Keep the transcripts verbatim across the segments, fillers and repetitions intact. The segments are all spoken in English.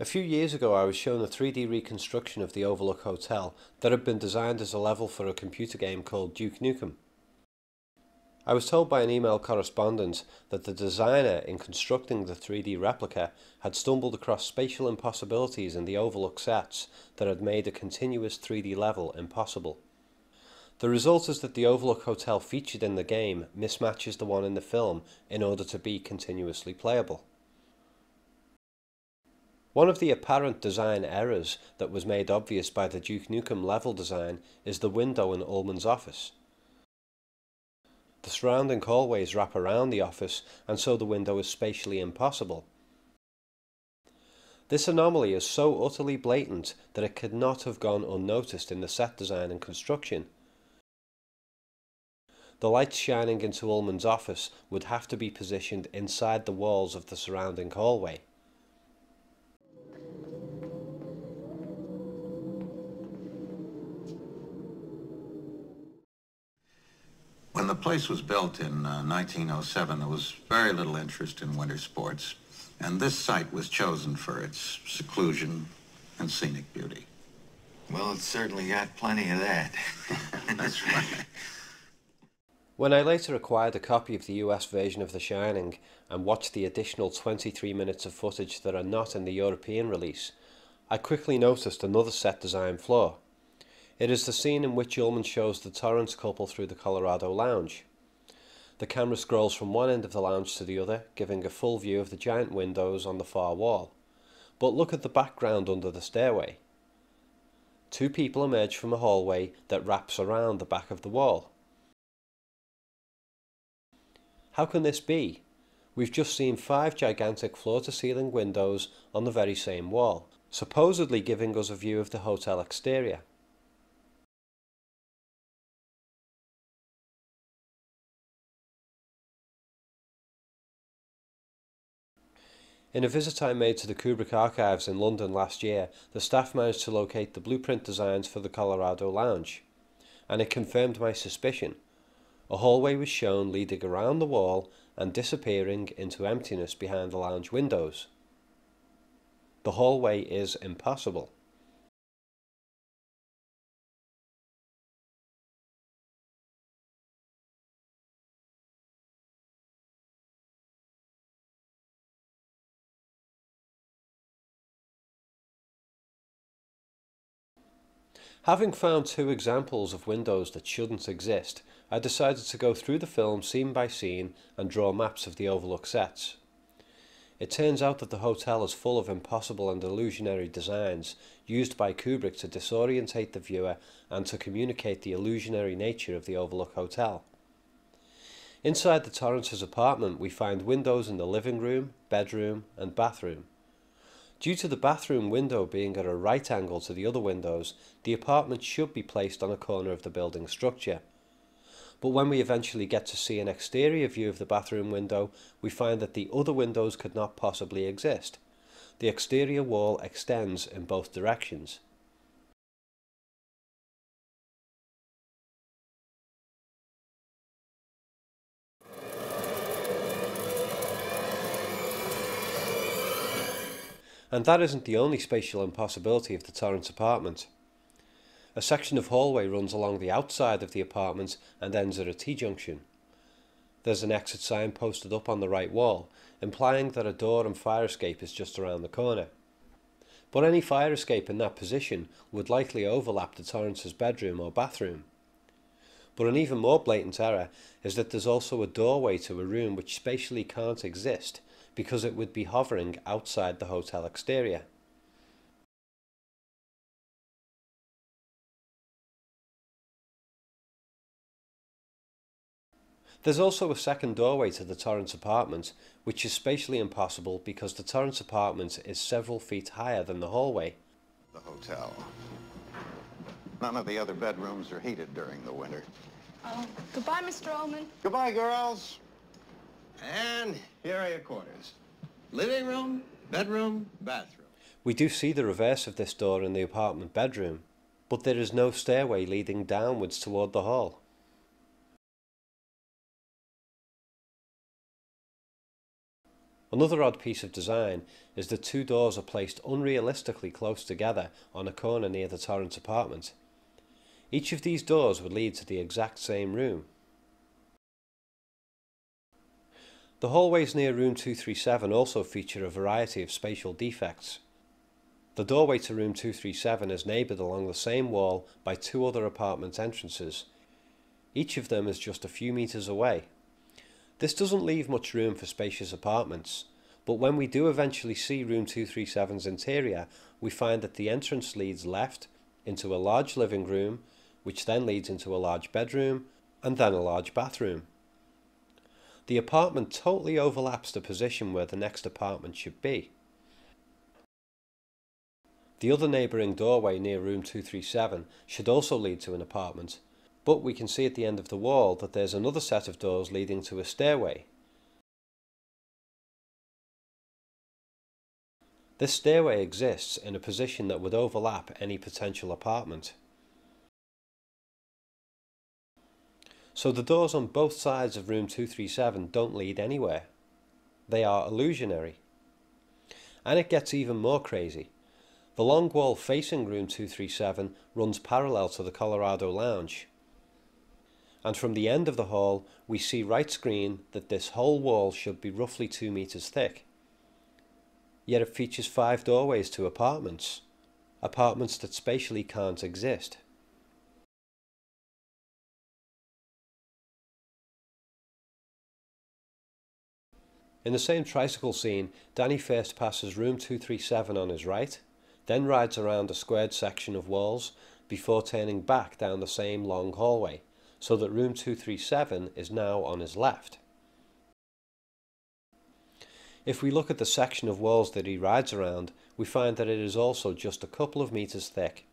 A few years ago I was shown a three D reconstruction of the Overlook Hotel that had been designed as a level for a computer game called Duke Nukem. I was told by an email correspondent that the designer, in constructing the three D replica, had stumbled across spatial impossibilities in the Overlook sets that had made a continuous three D level impossible. The result is that the Overlook Hotel featured in the game mismatches the one in the film in order to be continuously playable. One of the apparent design errors that was made obvious by the Duke Nukem level design is the window in Ullman's office. The surrounding hallways wrap around the office, and so the window is spatially impossible. This anomaly is so utterly blatant that it could not have gone unnoticed in the set design and construction. The lights shining into Ullman's office would have to be positioned inside the walls of the surrounding hallway. When the place was built in uh, nineteen oh seven, there was very little interest in winter sports, and this site was chosen for its seclusion and scenic beauty. Well, it certainly got plenty of that. That's right. When I later acquired a copy of the U S version of The Shining and watched the additional twenty-three minutes of footage that are not in the European release, I quickly noticed another set design flaw. It is the scene in which Ullman shows the Torrance couple through the Colorado Lounge. The camera scrolls from one end of the lounge to the other, giving a full view of the giant windows on the far wall. But look at the background under the stairway. Two people emerge from a hallway that wraps around the back of the wall. How can this be? We've just seen five gigantic floor-to-ceiling windows on the very same wall, supposedly giving us a view of the hotel exterior. In a visit I made to the Kubrick Archives in London last year, the staff managed to locate the blueprint designs for the Colorado Lounge, and it confirmed my suspicion. A hallway was shown leading around the wall and disappearing into emptiness behind the lounge windows. The hallway is impossible. Having found two examples of windows that shouldn't exist, I decided to go through the film scene by scene and draw maps of the Overlook sets. It turns out that the hotel is full of impossible and illusionary designs used by Kubrick to disorientate the viewer and to communicate the illusionary nature of the Overlook Hotel. Inside the Torrance's apartment we find windows in the living room, bedroom and bathroom. Due to the bathroom window being at a right angle to the other windows, the apartment should be placed on a corner of the building structure. But when we eventually get to see an exterior view of the bathroom window, we find that the other windows could not possibly exist. The exterior wall extends in both directions. And that isn't the only spatial impossibility of the Torrance apartment. A section of hallway runs along the outside of the apartment and ends at a T-junction. There's an exit sign posted up on the right wall, implying that a door and fire escape is just around the corner. But any fire escape in that position would likely overlap the Torrance's bedroom or bathroom. But an even more blatant error is that there's also a doorway to a room which spatially can't exist, because it would be hovering outside the hotel exterior. There's also a second doorway to the Torrance apartment, which is spatially impossible because the Torrance apartment is several feet higher than the hallway. The hotel. None of the other bedrooms are heated during the winter. Oh, goodbye, Mister Ullman. Goodbye, girls. And here are your quarters. Living room, bedroom, bathroom. We do see the reverse of this door in the apartment bedroom, but there is no stairway leading downwards toward the hall. Another odd piece of design is the two doors are placed unrealistically close together on a corner near the Torrance apartment. Each of these doors would lead to the exact same room. The hallways near room two thirty-seven also feature a variety of spatial defects. The doorway to room two thirty-seven is neighboured along the same wall by two other apartment entrances. Each of them is just a few metres away. This doesn't leave much room for spacious apartments, but when we do eventually see room two thirty-seven's interior, we find that the entrance leads left into a large living room, which then leads into a large bedroom, and then a large bathroom. The apartment totally overlaps the position where the next apartment should be. The other neighbouring doorway near room two thirty-seven should also lead to an apartment, but we can see at the end of the wall that there's another set of doors leading to a stairway. This stairway exists in a position that would overlap any potential apartment. So the doors on both sides of room two thirty-seven don't lead anywhere. They are illusionary. And it gets even more crazy. The long wall facing room two thirty-seven runs parallel to the Colorado Lounge. And from the end of the hall we see right screen that this whole wall should be roughly two metres thick. Yet it features five doorways to apartments. Apartments that spatially can't exist. In the same tricycle scene, Danny first passes room two thirty-seven on his right, then rides around a squared section of walls before turning back down the same long hallway, so that room two thirty-seven is now on his left. If we look at the section of walls that he rides around, we find that it is also just a couple of meters thick.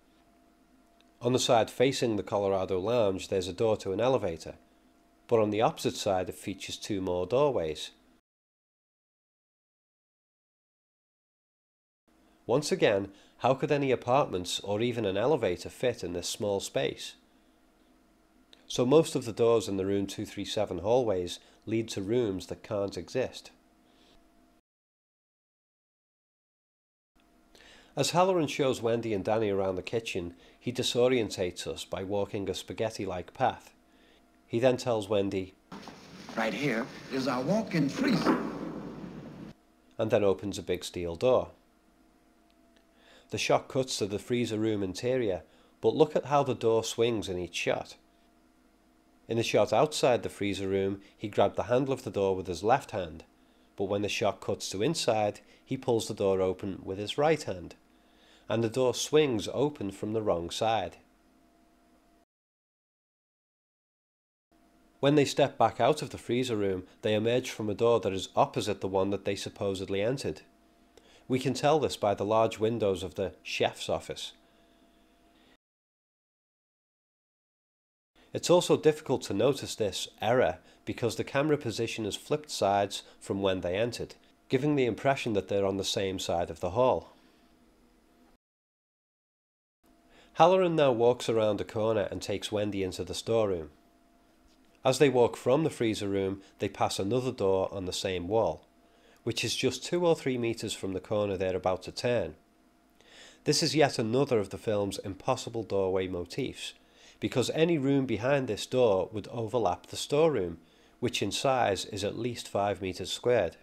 On the side facing the Colorado Lounge, there's a door to an elevator, but on the opposite side it features two more doorways. Once again, how could any apartments or even an elevator fit in this small space? So most of the doors in the room two thirty-seven hallways lead to rooms that can't exist. As Halloran shows Wendy and Danny around the kitchen, he disorientates us by walking a spaghetti-like path. He then tells Wendy, "Right here is our walk-in freezer," and then opens a big steel door. The shot cuts to the freezer room interior, but look at how the door swings in each shot. In the shot outside the freezer room, he grabbed the handle of the door with his left hand, but when the shot cuts to inside, he pulls the door open with his right hand, and the door swings open from the wrong side. When they step back out of the freezer room, they emerge from a door that is opposite the one that they supposedly entered. We can tell this by the large windows of the chef's office. It's also difficult to notice this error because the camera position is flipped sides from when they entered, giving the impression that they're on the same side of the hall. Halloran now walks around a corner and takes Wendy into the storeroom. As they walk from the freezer room, they pass another door on the same wall, which is just two or three metres from the corner they're about to turn. This is yet another of the film's impossible doorway motifs, because any room behind this door would overlap the storeroom, which in size is at least five metres squared.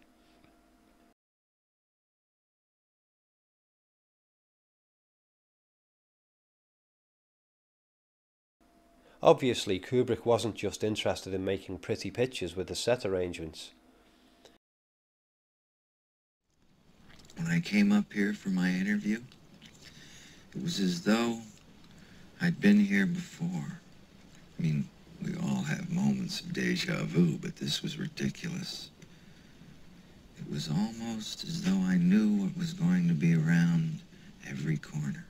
Obviously, Kubrick wasn't just interested in making pretty pictures with the set arrangements. When I came up here for my interview, it was as though I'd been here before. I mean, we all have moments of deja vu, but this was ridiculous. It was almost as though I knew what was going to be around every corner.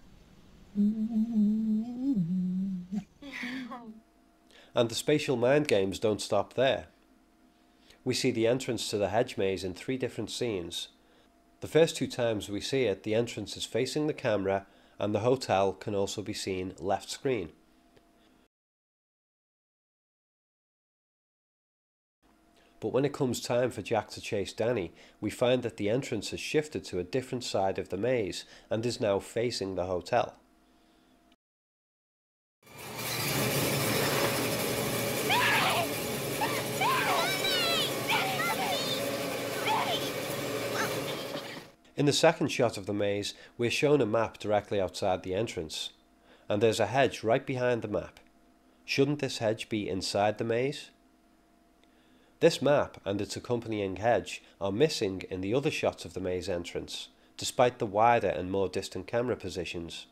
And the spatial mind games don't stop there. We see the entrance to the hedge maze in three different scenes. The first two times we see it, the entrance is facing the camera, and the hotel can also be seen left screen. but when it comes time for Jack to chase Danny, we find that the entrance has shifted to a different side of the maze and is now facing the hotel. In the second shot of the maze, we're shown a map directly outside the entrance, and there's a hedge right behind the map. Shouldn't this hedge be inside the maze? This map and its accompanying hedge are missing in the other shots of the maze entrance, despite the wider and more distant camera positions.